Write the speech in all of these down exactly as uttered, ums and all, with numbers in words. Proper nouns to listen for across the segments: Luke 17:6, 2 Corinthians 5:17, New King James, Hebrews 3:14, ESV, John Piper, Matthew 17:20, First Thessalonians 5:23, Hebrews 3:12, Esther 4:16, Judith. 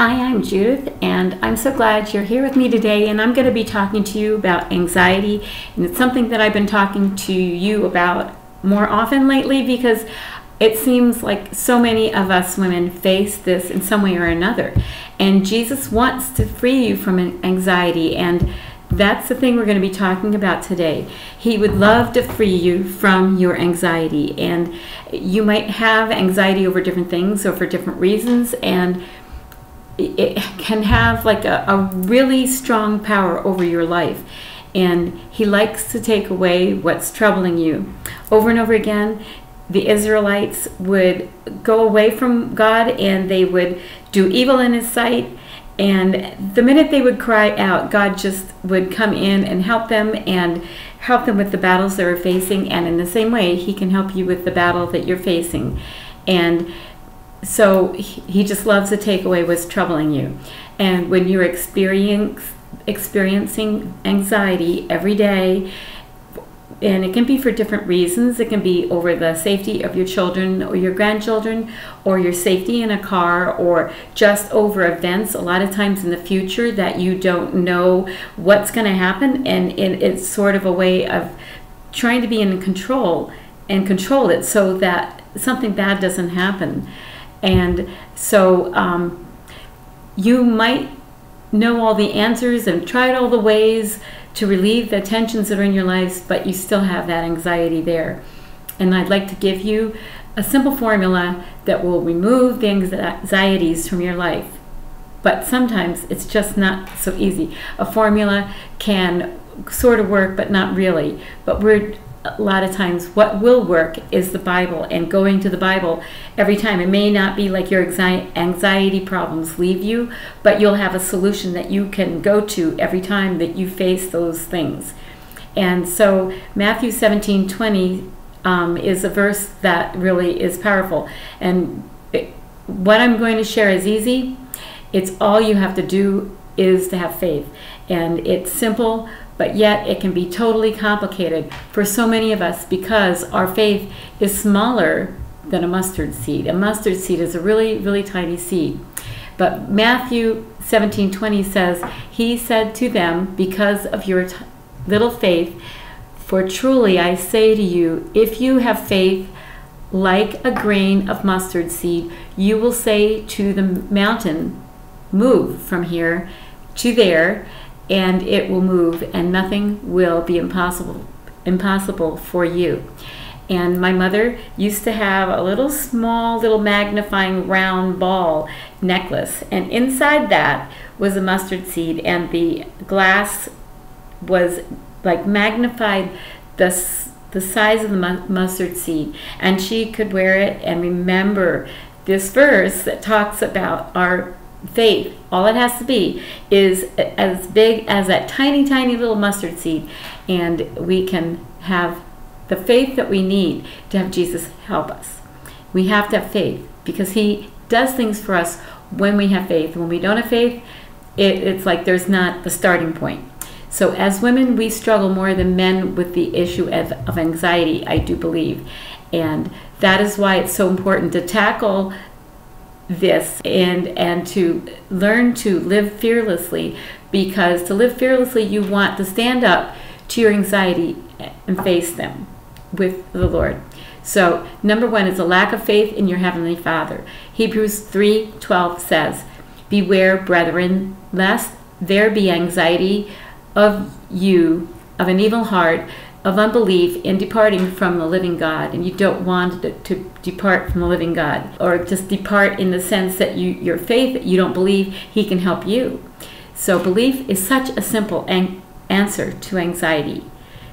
Hi, I'm Judith, and I'm so glad you're here with me today, and I'm going to be talking to you about anxiety, and it's something that I've been talking to you about more often lately because it seems like so many of us women face this in some way or another, and Jesus wants to free you from an anxiety, and that's the thing we're going to be talking about today. He would love to free you from your anxiety, and you might have anxiety over different things or for different reasons, and it can have like a, a really strong power over your life. And he likes to take away what's troubling you. Over and over again, the Israelites would go away from God and they would do evil in his sight. And the minute they would cry out, God just would come in and help them and help them with the battles they were facing. And in the same way, he can help you with the battle that you're facing. And so he just loves to take away what's troubling you. And when you're experience, experiencing anxiety every day, and it can be for different reasons, it can be over the safety of your children or your grandchildren, or your safety in a car, or just over events a lot of times in the future that you don't know what's going to happen, and it, it's sort of a way of trying to be in control and control it so that something bad doesn't happen. And so um, you might know all the answers and tried all the ways to relieve the tensions that are in your lives, but you still have that anxiety there. And I'd like to give you a simple formula that will remove the anxieties from your life. But sometimes it's just not so easy. A formula can sort of work, but not really. But we're a lot of times what will work is the Bible, and going to the Bible every time. It may not be like your anxiety problems leave you, but you'll have a solution that you can go to every time that you face those things. And so Matthew seventeen twenty um, is a verse that really is powerful. And it, what I'm going to share is easy. It's all you have to do is to have faith. And it's simple, but yet it can be totally complicated for so many of us because our faith is smaller than a mustard seed. A mustard seed is a really, really tiny seed. But Matthew seventeen twenty says, he said to them, because of your little faith, for truly I say to you, if you have faith like a grain of mustard seed, you will say to the mountain, move from here to there, and it will move, and nothing will be impossible impossible for you. And my mother used to have a little small little magnifying round ball necklace, and inside that was a mustard seed, and the glass was like magnified the, the size of the mu mustard seed, and she could wear it and remember this verse that talks about our faith. All it has to be is as big as that tiny, tiny little mustard seed, and we can have the faith that we need to have Jesus help us. We have to have faith because he does things for us when we have faith. When we don't have faith, it, it's like there's not the starting point. So as women, we struggle more than men with the issue of, of anxiety, I do believe. And that is why it's so important to tackle this and and to learn to live fearlessly, because to live fearlessly you want to stand up to your anxiety and face them with the Lord. So number one is a lack of faith in your Heavenly Father. Hebrews three twelve says, beware, brethren, lest there be anxiety of you of an evil heart of unbelief in departing from the living God. And you don't want to, to depart from the living God, or just depart in the sense that you, your faith, you don't believe he can help you. So belief is such a simple an answer to anxiety.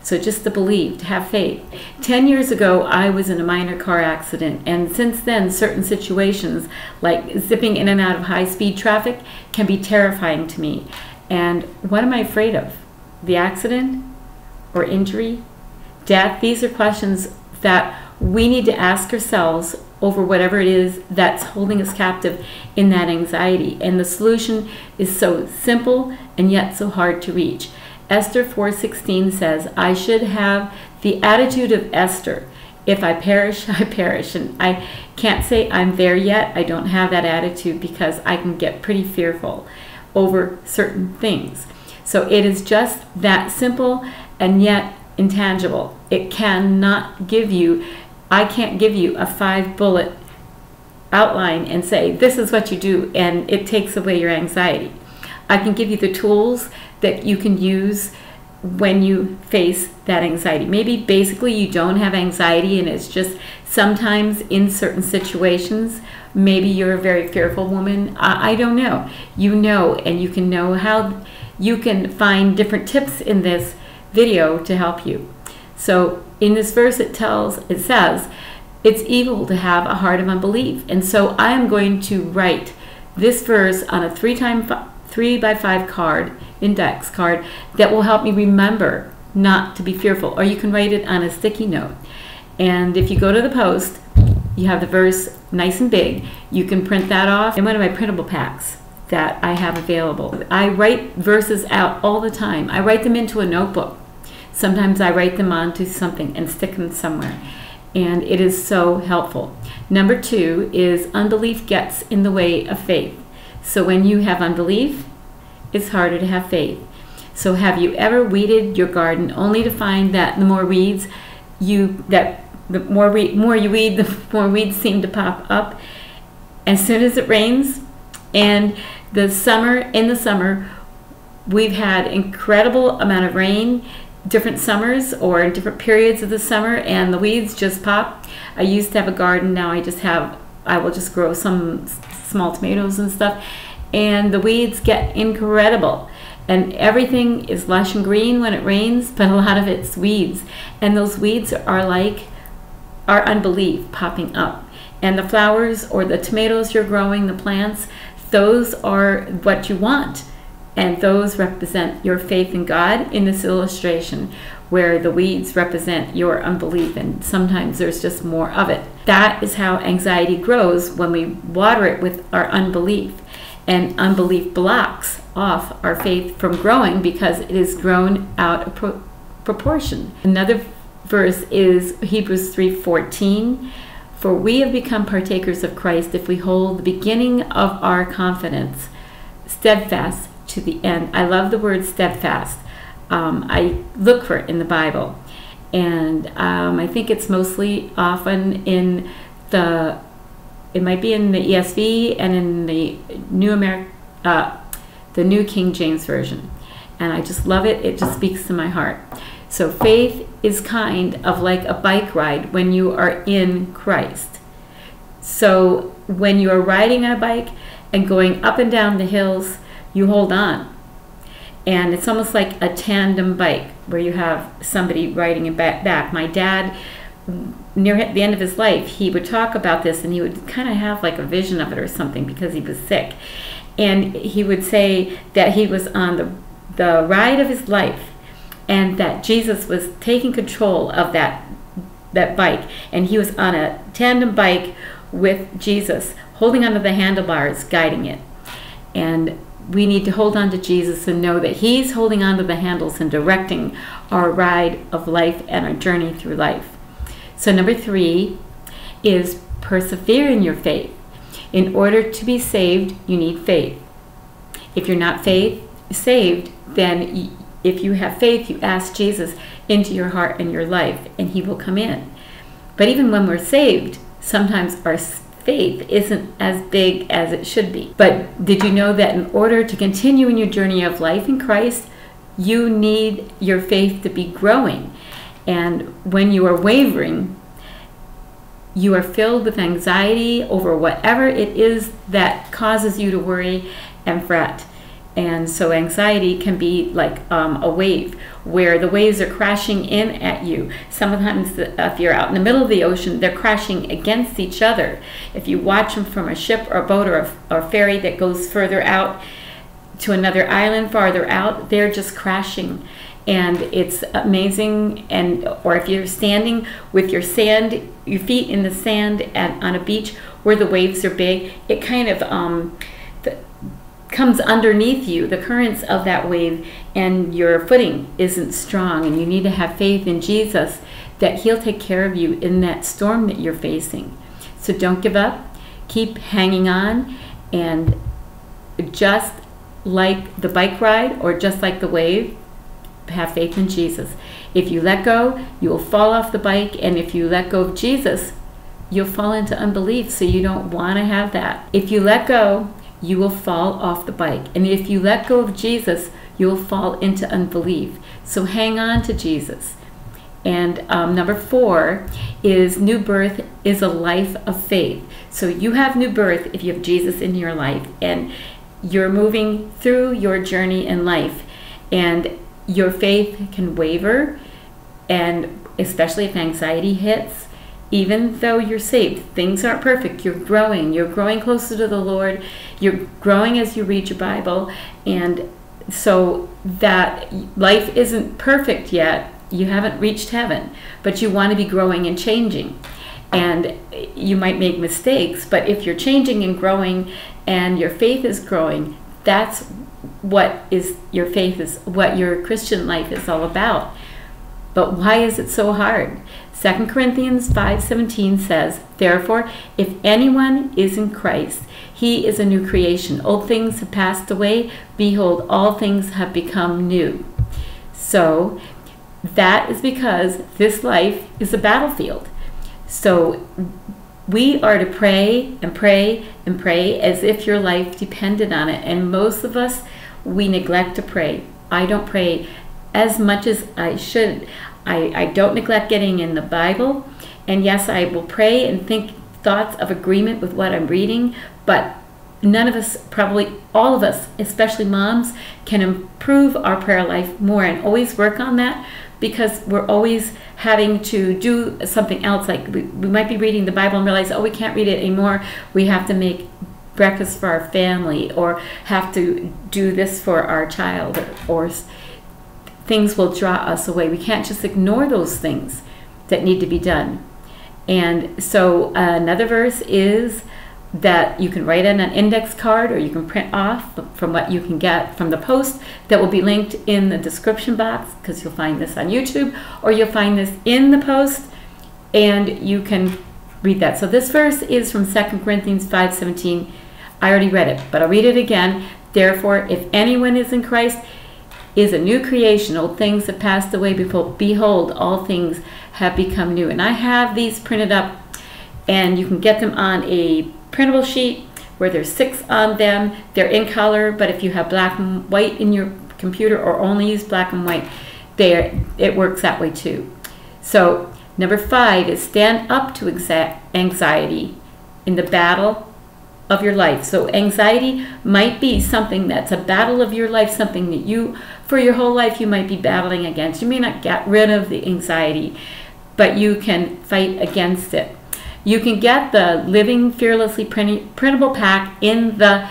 So just to believe, to have faith. Ten years ago, I was in a minor car accident, and since then, certain situations like zipping in and out of high-speed traffic can be terrifying to me. And what am I afraid of? The accident? Or injury, death? These are questions that we need to ask ourselves over whatever it is that's holding us captive in that anxiety. And the solution is so simple and yet so hard to reach. Esther four sixteen says, I should have the attitude of Esther if I perish, I perish. And I can't say I'm there yet. I don't have that attitude because I can get pretty fearful over certain things. So it is just that simple and yet intangible. It cannot give you, I can't give you a five bullet outline and say, this is what you do, and it takes away your anxiety. I can give you the tools that you can use when you face that anxiety. Maybe basically you don't have anxiety and it's just sometimes in certain situations, maybe you're a very fearful woman. I, I don't know. You know, and you can know how you can find different tips in this video to help you. So in this verse it tells, it says, it's evil to have a heart of unbelief. And so I am going to write this verse on a three time three by five card, index card, that will help me remember not to be fearful. Or you can write it on a sticky note. And if you go to the post, you have the verse nice and big. You can print that off in one of my printable packs that I have available. I write verses out all the time. I write them into a notebook. Sometimes I write them onto something and stick them somewhere. And it is so helpful. Number two is unbelief gets in the way of faith. So when you have unbelief, it's harder to have faith. So have you ever weeded your garden only to find that the more weeds you that the more we, more you weed, the more weeds seem to pop up as soon as it rains? And the summer in the summer we've had incredible amount of rain, different summers or different periods of the summer, and the weeds just pop. I used to have a garden, now I just have I will just grow some small tomatoes and stuff, and the weeds get incredible, and everything is lush and green when it rains, but a lot of it's weeds, and those weeds are like our unbelief popping up. And the flowers or the tomatoes you're growing, the plants, those are what you want, and those represent your faith in God in this illustration, where the weeds represent your unbelief, and sometimes there's just more of it. That is how anxiety grows, when we water it with our unbelief, and unbelief blocks off our faith from growing because it is grown out of pro proportion. Another verse is Hebrews three fourteen, for we have become partakers of Christ if we hold the beginning of our confidence steadfast to the end. I love the word steadfast. Um, I look for it in the Bible, and um, I think it's mostly often in the, it might be in the E S V and in the New Ameri uh, the New King James Version, and I just love it. It just speaks to my heart. So faith is kind of like a bike ride when you are in Christ. So when you are riding on a bike and going up and down the hills, you hold on. And it's almost like a tandem bike where you have somebody riding it back, back. My dad, near the end of his life, he would talk about this, and he would kind of have like a vision of it or something because he was sick. And he would say that he was on the, the ride of his life, and that Jesus was taking control of that, that bike. And he was on a tandem bike with Jesus, holding onto the handlebars, guiding it. And we need to hold on to Jesus and know that he's holding on to the handles and directing our ride of life and our journey through life. So number three is persevere in your faith. In order to be saved, you need faith. If you're not faith saved, then if you have faith, you ask Jesus into your heart and your life, and he will come in. But even when we're saved, sometimes our faith isn't as big as it should be. But did you know that in order to continue in your journey of life in Christ, you need your faith to be growing? And when you are wavering, you are filled with anxiety over whatever it is that causes you to worry and fret. And so anxiety can be like um, a wave, where the waves are crashing in at you. Sometimes if you're out in the middle of the ocean, they're crashing against each other. If you watch them from a ship or a boat or a, or a ferry that goes further out to another island farther out, they're just crashing. And it's amazing. And or if you're standing with your sand, your feet in the sand at, on a beach where the waves are big, it kind of um, the, comes underneath you, the currents of that wave, and your footing isn't strong, and you need to have faith in Jesus that He'll take care of you in that storm that you're facing. So don't give up. Keep hanging on. And just like the bike ride or just like the wave, have faith in Jesus. If you let go, you will fall off the bike. And if you let go of Jesus, you'll fall into unbelief. So you don't want to have that. If you let go, you will fall off the bike. And if you let go of Jesus, you'll fall into unbelief. So hang on to Jesus. And um, number four is new birth is a life of faith. So you have new birth if you have Jesus in your life. And you're moving through your journey in life. And your faith can waver, and especially if anxiety hits, even though you're saved, things aren't perfect. You're growing. You're growing closer to the Lord. You're growing as you read your Bible. And so that life isn't perfect yet. You haven't reached heaven, but you want to be growing and changing. And you might make mistakes, but if you're changing and growing and your faith is growing, that's what is your faith is what your Christian life is all about. But why is it so hard? Second Corinthians five seventeen says, "Therefore, if anyone is in Christ, he is a new creation. Old things have passed away. Behold, all things have become new." So that is because this life is a battlefield. So we are to pray and pray and pray as if your life depended on it. And most of us, we neglect to pray. I don't pray as much as I should. I, I don't neglect getting in the Bible. And yes, I will pray and think thoughts of agreement with what I'm reading. But none of us, probably all of us, especially moms, can improve our prayer life more and always work on that, because we're always having to do something else. Like we, we might be reading the Bible and realize, oh, we can't read it anymore. We have to make breakfast for our family, or have to do this for our child, or, or things will draw us away. We can't just ignore those things that need to be done. And so another verse is that you can write on an index card, or you can print off from what you can get from the post that will be linked in the description box, because you'll find this on YouTube, or you'll find this in the post, and you can read that. So this verse is from Second Corinthians five seventeen. I already read it, but I'll read it again. "Therefore, if anyone is in Christ, is a new creation. Old things have passed away. Behold, all things have become new." And I have these printed up, and you can get them on a printable sheet where there's six on them. They're in color, but if you have black and white in your computer, or only use black and white, there it works that way too. So number five is stand up to anxiety in the battle of your life. So anxiety might be something that's a battle of your life, something that you, for your whole life, you might be battling against. You may not get rid of the anxiety, but you can fight against it. You can get the Living Fearlessly print printable pack in the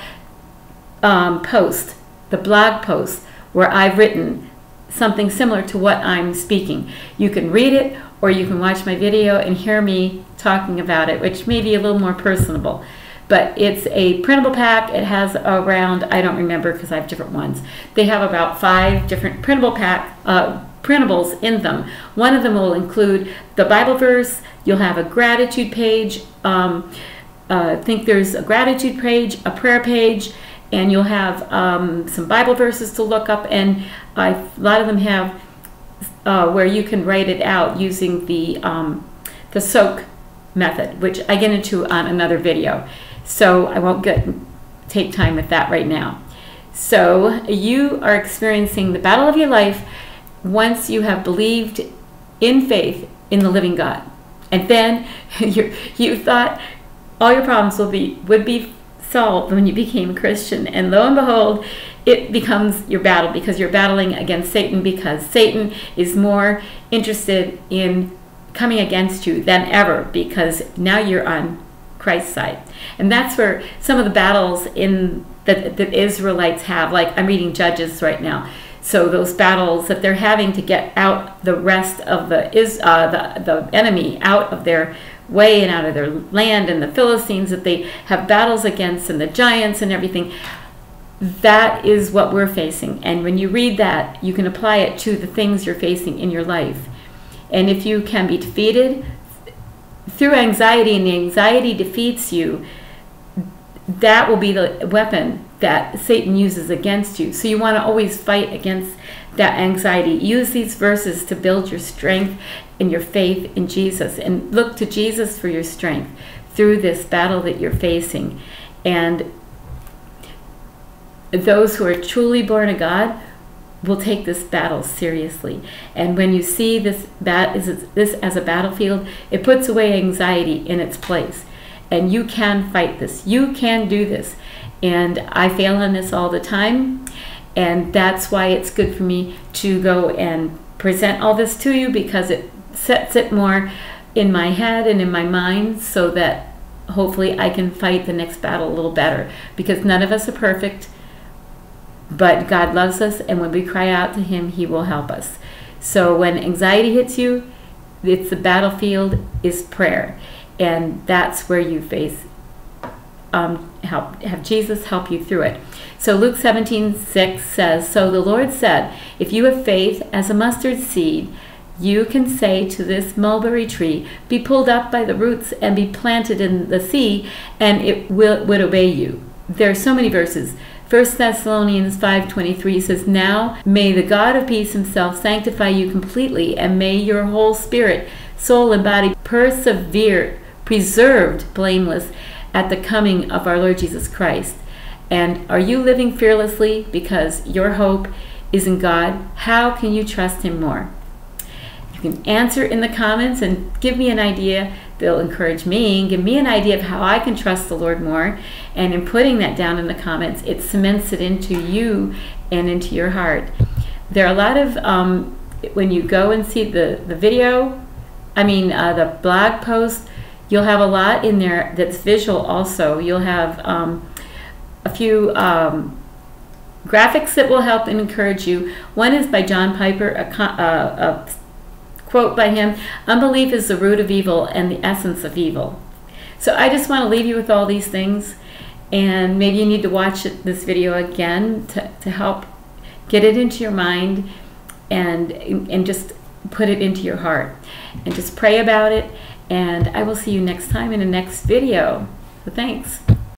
um, post, the blog post, where I've written something similar to what I'm speaking. You can read it, or you can watch my video and hear me talking about it, which may be a little more personable. But it's a printable pack. It has around, I don't remember because I have different ones. They have about five different printable pack, uh, printables in them. One of them will include the Bible verse. You'll have a gratitude page. Um, uh, I think there's a gratitude page, a prayer page, and you'll have um, some Bible verses to look up. And I, a lot of them have uh, where you can write it out using the um, the soak method, which I get into on another video. So I won't get take time with that right now. So you are experiencing the battle of your life once you have believed in faith in the living God. And then you you thought all your problems will be would be solved when you became a Christian. And lo and behold, it becomes your battle, because you're battling against Satan, because Satan is more interested in coming against you than ever, because now you're on Christ's side. And that's where some of the battles in that the Israelites have, like I'm reading Judges right now. So those battles that they're having to get out the rest of the is uh, the, the enemy out of their way and out of their land, and the Philistines that they have battles against, and the giants and everything, that is what we're facing. And when you read that, you can apply it to the things you're facing in your life. And if you can be defeated through anxiety, and the anxiety defeats you, that will be the weapon that Satan uses against you. So you want to always fight against that anxiety. Use these verses to build your strength and your faith in Jesus, and look to Jesus for your strength through this battle that you're facing. And those who are truly born of God will take this battle seriously. And when you see this bat is this as a battlefield, it puts away anxiety in its place. And you can fight this. You can do this. And I fail on this all the time. And that's why it's good for me to go and present all this to you, because it sets it more in my head and in my mind, so that hopefully I can fight the next battle a little better, because none of us are perfect, but God loves us, and when we cry out to him, he will help us. So when anxiety hits you, it's the battlefield is prayer, and that's where you face um, help. Have Jesus help you through it. So Luke seventeen six says, "So the Lord said, if you have faith as a mustard seed, you can say to this mulberry tree, be pulled up by the roots and be planted in the sea, and it will would obey you." There are so many verses. First Thessalonians five twenty-three says, "Now may the God of peace himself sanctify you completely, and may your whole spirit, soul, and body persevere, preserved blameless at the coming of our Lord Jesus Christ." And are you living fearlessly because your hope is in God? How can you trust him more? You can answer in the comments and give me an idea. They'll encourage me and give me an idea of how I can trust the Lord more. And in putting that down in the comments, it cements it into you and into your heart. There are a lot of, um, when you go and see the, the video, I mean uh, the blog post, you'll have a lot in there that's visual also. You'll have um, a few um, graphics that will help and encourage you. One is by John Piper, a, a, a quote by him, "Unbelief is the root of evil and the essence of evil." So I just want to leave you with all these things, and maybe you need to watch this video again to, to help get it into your mind, and, and just put it into your heart, and just pray about it. And I will see you next time in the next video. So thanks.